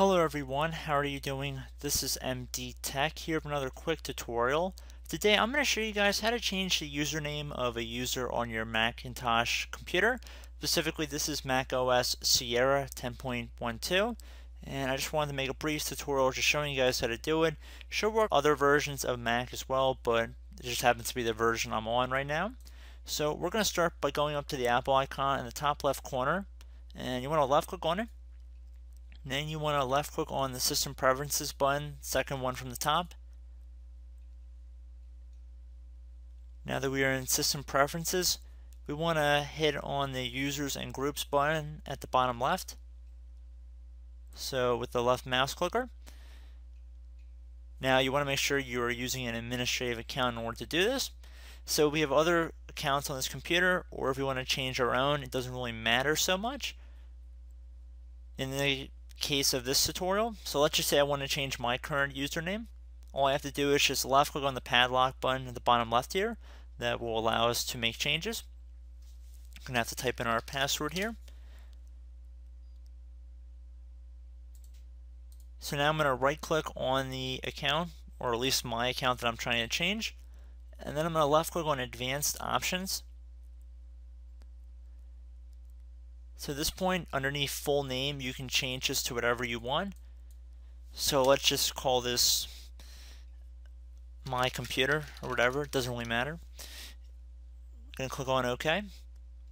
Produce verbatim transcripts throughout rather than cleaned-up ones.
Hello everyone, how are you doing? This is M D Tech here with another quick tutorial. Today I'm going to show you guys how to change the username of a user on your Macintosh computer. Specifically, this is Mac O S Sierra ten point twelve, and I just wanted to make a brief tutorial just showing you guys how to do it. Should work other versions of Mac as well, but it just happens to be the version I'm on right now. So we're going to start by going up to the Apple icon in the top left corner, and you want to left click on it. Then you want to left click on the System Preferences button, second one from the top. Now that we are in System Preferences, we want to hit on the Users and Groups button at the bottom left. So with the left mouse clicker. Now you want to make sure you are using an administrative account in order to do this. So we have other accounts on this computer, or if we want to change our own, it doesn't really matter so much in the case of this tutorial. So let's just say I want to change my current username. All I have to do is just left click on the padlock button at the bottom left here. That will allow us to make changes. I'm gonna have to type in our password here. So now I'm gonna right click on the account, or at least my account that I'm trying to change, and then I'm gonna left click on Advanced Options. So at this point, underneath full name, you can change this to whatever you want. So let's just call this my computer or whatever, it doesn't really matter. I'm going to click on OK.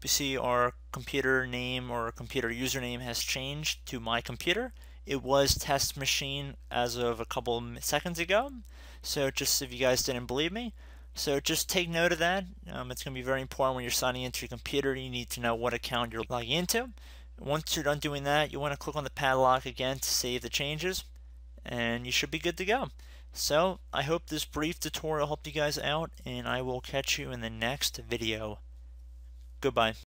You see our computer name or computer username has changed to my computer. It was test machine as of a couple of seconds ago. So just if you guys didn't believe me, so just take note of that. Um, it's going to be very important when you're signing into your computer. You need to know what account you're logging into. Once you're done doing that, you want to click on the padlock again to save the changes, and you should be good to go. So I hope this brief tutorial helped you guys out, and I will catch you in the next video. Goodbye.